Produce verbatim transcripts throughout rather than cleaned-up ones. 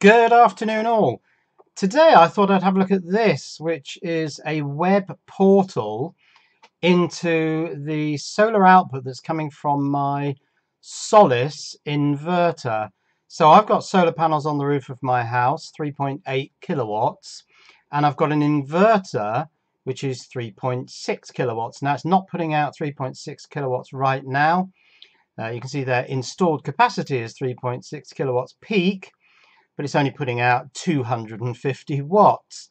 Good afternoon all. Today I thought I'd have a look at this, which is a web portal into the solar output that's coming from my Solis inverter. So I've got solar panels on the roof of my house, three point eight kilowatts, and I've got an inverter which is three point six kilowatts. Now it's not putting out three point six kilowatts right now. Uh, you can see their installed capacity is three point six kilowatts peak, but it's only putting out two hundred fifty watts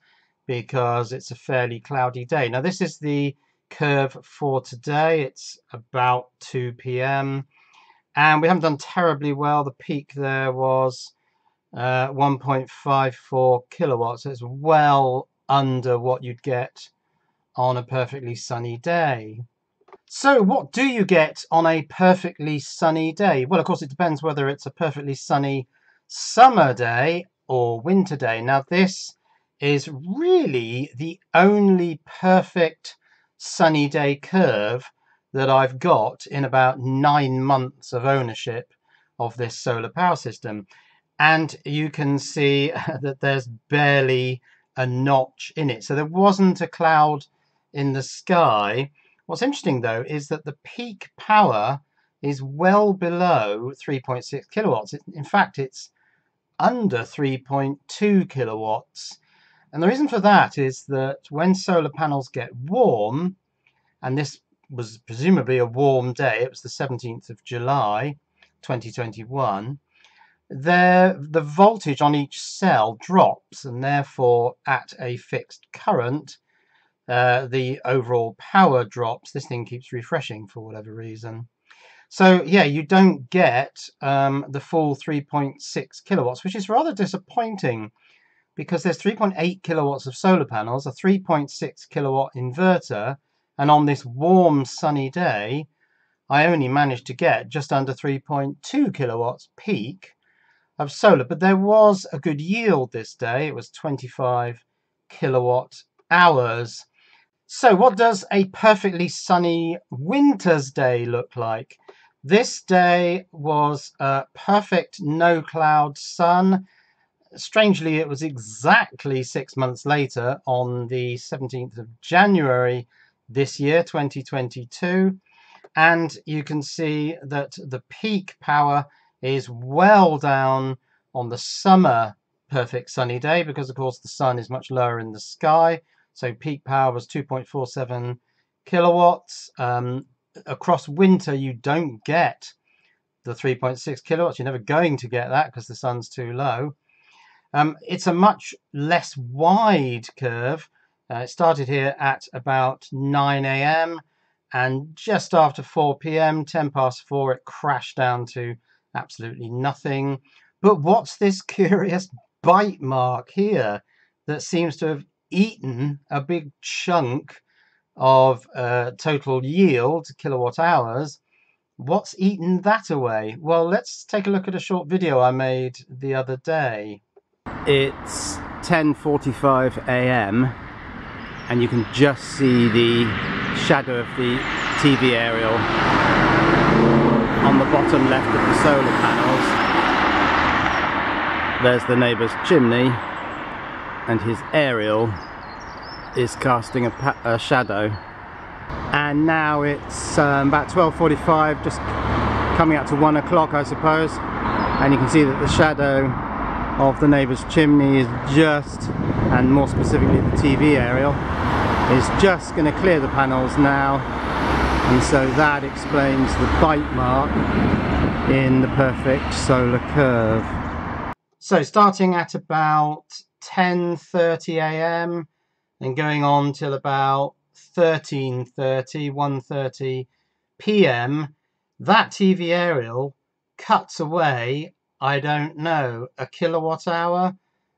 because it's a fairly cloudy day. Now this is the curve for today. It's about two p m and we haven't done terribly well. The peak there was uh, one point five four kilowatts. So it's well under what you'd get on a perfectly sunny day. So what do you get on a perfectly sunny day? Well, of course it depends whether it's a perfectly sunny summer day or winter day. Now this is really the only perfect sunny day curve that I've got in about nine months of ownership of this solar power system, and you can see that there's barely a notch in it. So there wasn't a cloud in the sky. What's interesting though is that the peak power is well below three point six kilowatts. In fact, it's under three point two kilowatts, and the reason for that is that when solar panels get warm, and this was presumably a warm day, it was the seventeenth of July twenty twenty-one, there the voltage on each cell drops, and therefore at a fixed current uh, the overall power drops. This thing keeps refreshing for whatever reason. So yeah, you don't get um, the full three point six kilowatts, which is rather disappointing because there's three point eight kilowatts of solar panels, a three point six kilowatt inverter, and on this warm sunny day I only managed to get just under three point two kilowatts peak of solar. But there was a good yield this day. It was twenty-five kilowatt hours. So what does a perfectly sunny winter's day look like? This day was a perfect no cloud sun. Strangely, it was exactly six months later on the seventeenth of January this year, twenty twenty-two. And you can see that the peak power is well down on the summer perfect sunny day because, of course, the sun is much lower in the sky. So peak power was two point four seven kilowatts. Um, across winter, you don't get the three point six kilowatts. You're never going to get that because the sun's too low. Um, it's a much less wide curve. Uh, it started here at about nine a m and just after four p m, ten past four, it crashed down to absolutely nothing. But what's this curious bite mark here that seems to have eaten a big chunk of uh, total yield, kilowatt hours? What's eaten that away? Well, let's take a look at a short video I made the other day. It's ten forty-five a m and you can just see the shadow of the T V aerial on the bottom left of the solar panels. There's the neighbour's chimney, and his aerial is casting a, pa a shadow. And now it's um, about twelve forty-five, just coming up to one o'clock I suppose, and you can see that the shadow of the neighbour's chimney is just, and more specifically the T V aerial, is just going to clear the panels now, and so that explains the bite mark in the perfect solar curve. So starting at about ten thirty a m and going on till about thirteen thirty, one thirty p m that T V aerial cuts away, I don't know, a kilowatt hour,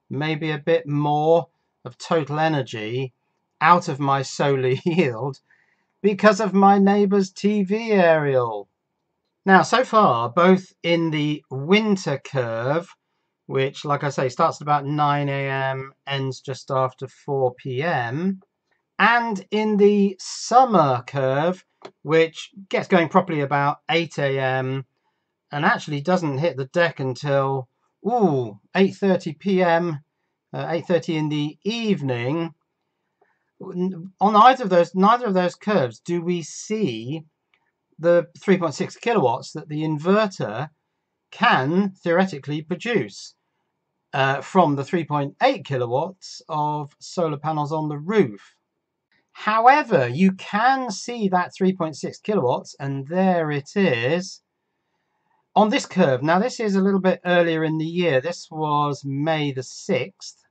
maybe a bit more of total energy out of my solar yield because of my neighbour's T V aerial. Now so far, both in the winter curve, which, like I say, starts at about nine a m, ends just after four p m, and in the summer curve, which gets going properly about eight a m, and actually doesn't hit the deck until ooh, eight thirty p m, uh, eight thirty in the evening, on either of those, neither of those curves do we see the three point six kilowatts that the inverter can theoretically produce uh, from the three point eight kilowatts of solar panels on the roof. However, you can see that three point six kilowatts, and there it is on this curve. Now, this is a little bit earlier in the year. This was May the sixth,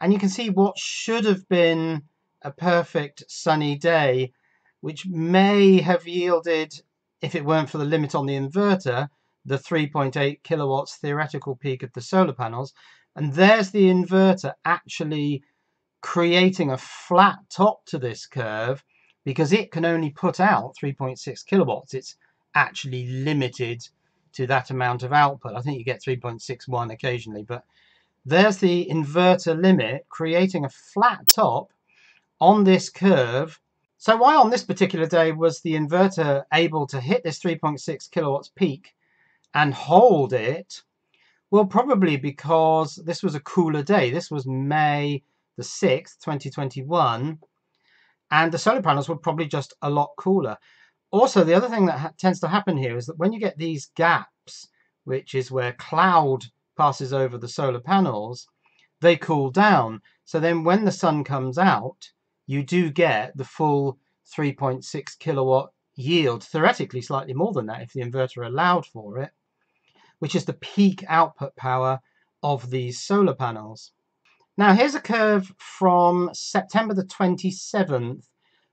and you can see what should have been a perfect sunny day, which may have yielded, if it weren't for the limit on the inverter, the three point eight kilowatts theoretical peak of the solar panels. And there's the inverter actually creating a flat top to this curve, because it can only put out three point six kilowatts. It's actually limited to that amount of output. I think you get three point six one occasionally, but there's the inverter limit creating a flat top on this curve. So why on this particular day was the inverter able to hit this three point six kilowatts peak and hold it? Well, probably because this was a cooler day. This was May the sixth, twenty twenty-one, and the solar panels were probably just a lot cooler. Also, the other thing that ha tends to happen here is that when you get these gaps, which is where cloud passes over the solar panels, they cool down. So then when the sun comes out, you do get the full three point six kilowatt yield, theoretically slightly more than that if the inverter allowed for it, which is the peak output power of these solar panels. Now, here's a curve from September the twenty-seventh,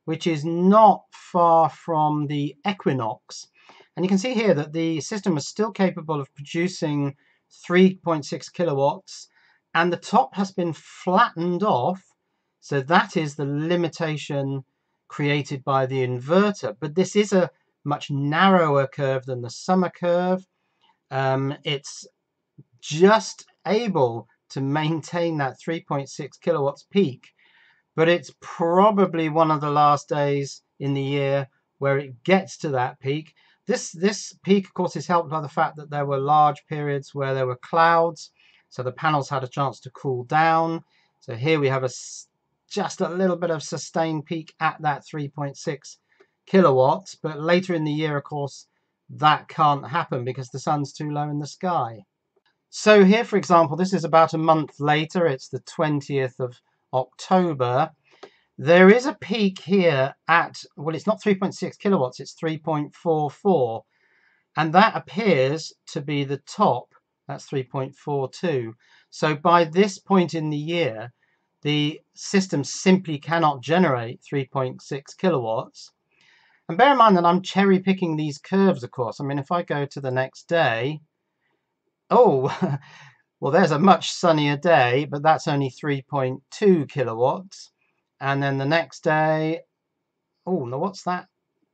which is not far from the equinox. And you can see here that the system was still capable of producing three point six kilowatts, and the top has been flattened off. So that is the limitation created by the inverter. But this is a much narrower curve than the summer curve. Um, it's just able to maintain that three point six kilowatts peak, but it's probably one of the last days in the year where it gets to that peak. This, this peak, of course, is helped by the fact that there were large periods where there were clouds, so the panels had a chance to cool down. So here we have a just a little bit of sustained peak at that three point six kilowatts, but later in the year, of course, that can't happen because the sun's too low in the sky. So here, for example, this is about a month later. It's the twentieth of October. There is a peak here at, well, it's not three point six kilowatts, it's three point four four, and that appears to be the top. That's three point four two. So by this point in the year, the system simply cannot generate three point six kilowatts. And bear in mind that I'm cherry picking these curves, of course. I mean, if I go to the next day, oh, well, there's a much sunnier day, but that's only three point two kilowatts. And then the next day, oh, now what's that?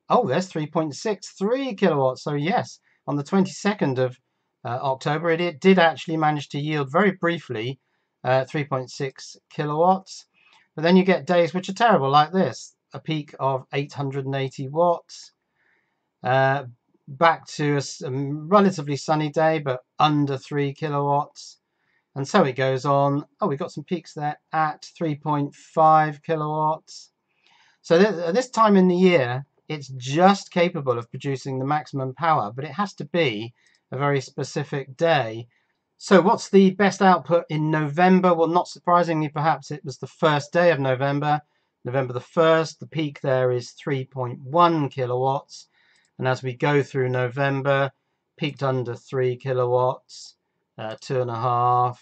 Oh, there's three point six three kilowatts. So yes, on the twenty-second of October, it, it did actually manage to yield very briefly Uh, three point six kilowatts, but then you get days which are terrible like this, a peak of eight hundred eighty watts, uh, back to a, a relatively sunny day but under three kilowatts, and so it goes on. Oh, we've got some peaks there at three point five kilowatts. So th at this time in the year, it's just capable of producing the maximum power, but it has to be a very specific day. So what's the best output in November? Well, not surprisingly, perhaps it was the first day of November, November the first. The peak there is three point one kilowatts. And as we go through November, peaked under three kilowatts, uh, two and a half.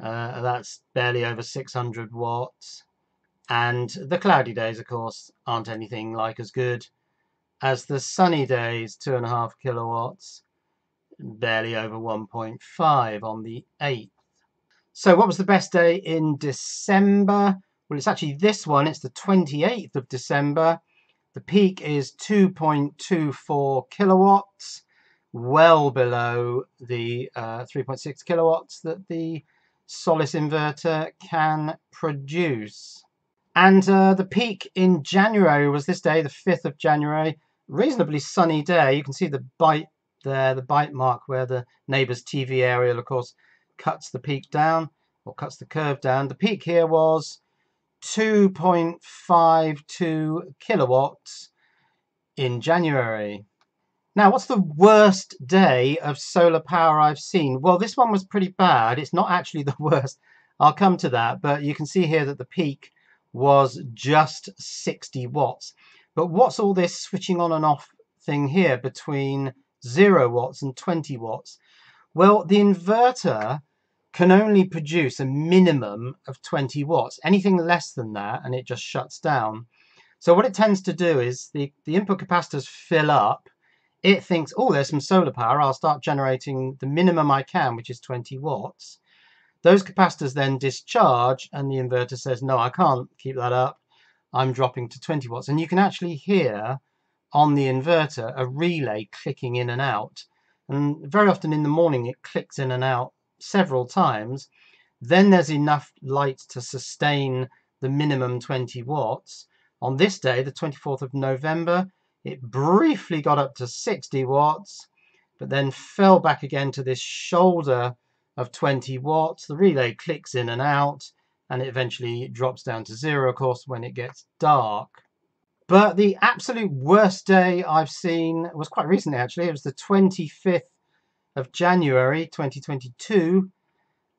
Uh, that's barely over six hundred watts. And the cloudy days, of course, aren't anything like as good as the sunny days, two and a half kilowatts. Barely over one point five on the eighth. So what was the best day in December? Well, it's actually this one. It's the twenty-eighth of December. The peak is two point two four kilowatts, well below the uh, three point six kilowatts that the Solis inverter can produce. And uh, the peak in January was this day, the fifth of January. Reasonably sunny day. You can see the bite there, the bite mark where the neighbor's T V aerial, of course, cuts the peak down, or cuts the curve down. The peak here was two point five two kilowatts in January. Now, what's the worst day of solar power I've seen? Well, this one was pretty bad. It's not actually the worst. I'll come to that. But you can see here that the peak was just sixty watts. But what's all this switching on and off thing here between zero watts and twenty watts? Well, the inverter can only produce a minimum of twenty watts. Anything less than that, and it just shuts down. So what it tends to do is the, the input capacitors fill up. It thinks, oh, there's some solar power. I'll start generating the minimum I can, which is twenty watts. Those capacitors then discharge, and the inverter says, no, I can't keep that up. I'm dropping to twenty watts. And you can actually hear on the inverter a relay clicking in and out. And very often in the morning, it clicks in and out several times. Then there's enough light to sustain the minimum twenty watts. On this day, the twenty-fourth of November, it briefly got up to sixty watts, but then fell back again to this shoulder of twenty watts. The relay clicks in and out, and it eventually drops down to zero, of course, when it gets dark. But the absolute worst day I've seen was quite recently, actually. It was the twenty-fifth of January twenty twenty-two,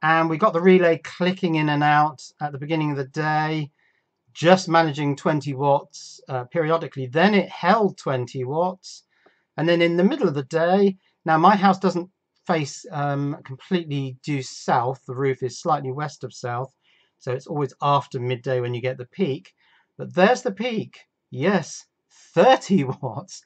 and we got the relay clicking in and out at the beginning of the day, just managing twenty watts uh, periodically. Then it held twenty watts, and then in the middle of the day, now my house doesn't face um, completely due south, the roof is slightly west of south, so it's always after midday when you get the peak. But there's the peak, yes, thirty watts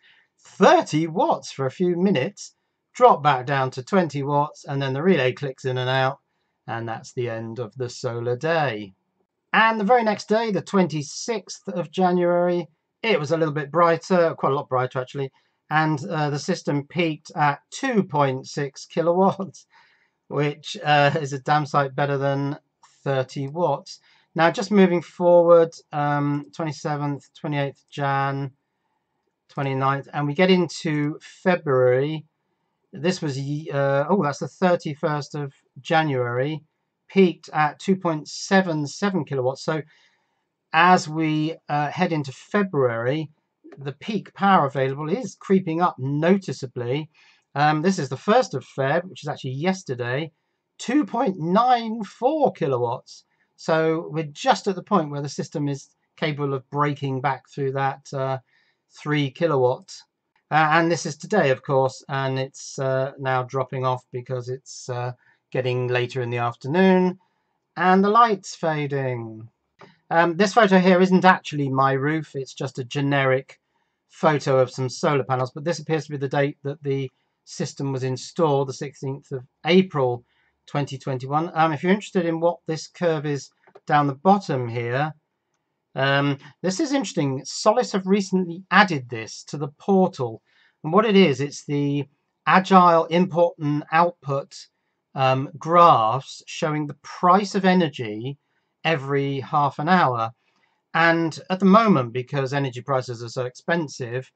for a few minutes, drop back down to twenty watts, and then the relay clicks in and out, and that's the end of the solar day. And the very next day, the twenty-sixth of January, it was a little bit brighter, quite a lot brighter actually, and uh, the system peaked at two point six kilowatts, which uh, is a damn sight better than thirty watts. Now, just moving forward, um, twenty-seventh, twenty-eighth of Jan, twenty-ninth, and we get into February. This was, uh, oh, that's the thirty-first of January. Peaked at two point seven seven kilowatts. So as we uh, head into February, the peak power available is creeping up noticeably. Um, this is the first of Feb, which is actually yesterday, two point nine four kilowatts. So we're just at the point where the system is capable of breaking back through that uh, three kilowatt. Uh, and this is today, of course, and it's uh, now dropping off because it's Uh, getting later in the afternoon, and the light's fading. Um, this photo here isn't actually my roof, it's just a generic photo of some solar panels, but this appears to be the date that the system was installed, the sixteenth of April twenty twenty-one. Um, if you're interested in what this curve is down the bottom here, um, this is interesting. Solis have recently added this to the portal, and what it is, it's the agile input and output Um, graphs showing the price of energy every half an hour. And at the moment, because energy prices are so expensive,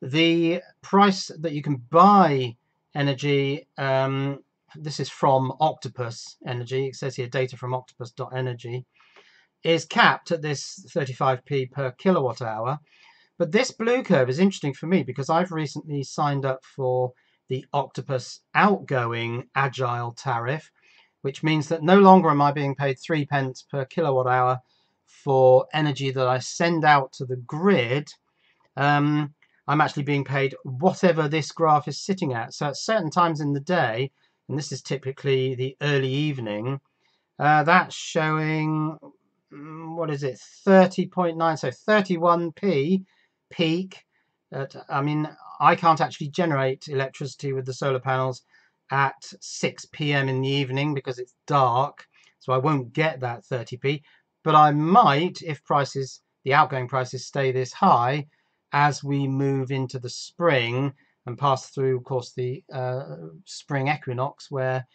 the price that you can buy energy, um, this is from Octopus Energy, it says here data from octopus dot energy, is capped at this thirty-five p per kilowatt hour. But this blue curve is interesting for me because I've recently signed up for the Octopus outgoing agile tariff, which means that no longer am I being paid three pence per kilowatt hour for energy that I send out to the grid. Um, I'm actually being paid whatever this graph is sitting at. So at certain times in the day, and this is typically the early evening, uh, that's showing, what is it, thirty point nine, so thirty-one p peak. At, I mean, I can't actually generate electricity with the solar panels at six p m in the evening because it's dark, so I won't get that thirty p, but I might if prices, the outgoing prices, stay this high as we move into the spring and pass through, of course, the uh, spring equinox, where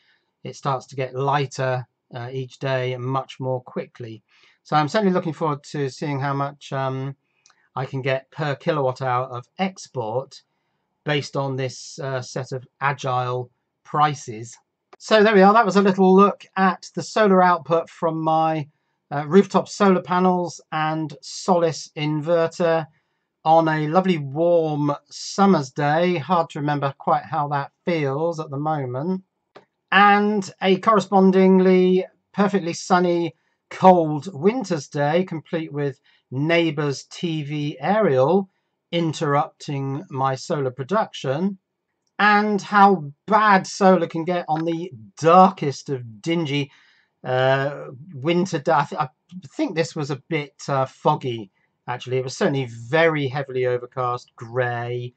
it starts to get lighter uh, each day and much more quickly. So I'm certainly looking forward to seeing how much um, I can get per kilowatt hour of export based on this uh, set of agile prices. So there we are. That was a little look at the solar output from my uh, rooftop solar panels and Solis inverter on a lovely warm summer's day. Hard to remember quite how that feels at the moment. And a correspondingly perfectly sunny cold winter's day, complete with neighbour's T V aerial interrupting my solar production, and how bad solar can get on the darkest of dingy uh, winter day. I, th I think this was a bit uh, foggy, actually. It was certainly very heavily overcast, grey.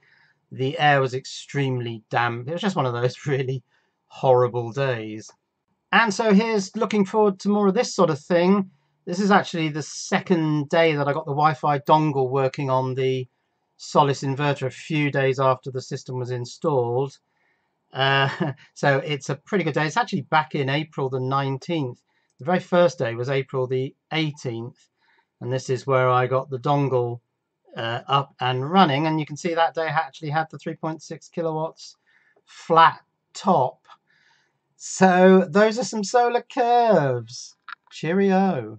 The air was extremely damp. It was just one of those really horrible days. And so here's looking forward to more of this sort of thing. This is actually the second day that I got the Wi-Fi dongle working on the Solis inverter, a few days after the system was installed. Uh, so it's a pretty good day. It's actually back in April the nineteenth. The very first day was April the eighteenth. And this is where I got the dongle uh, up and running. And you can see that day I actually had the three point six kilowatts flat top. So those are some solar curves. Cheerio.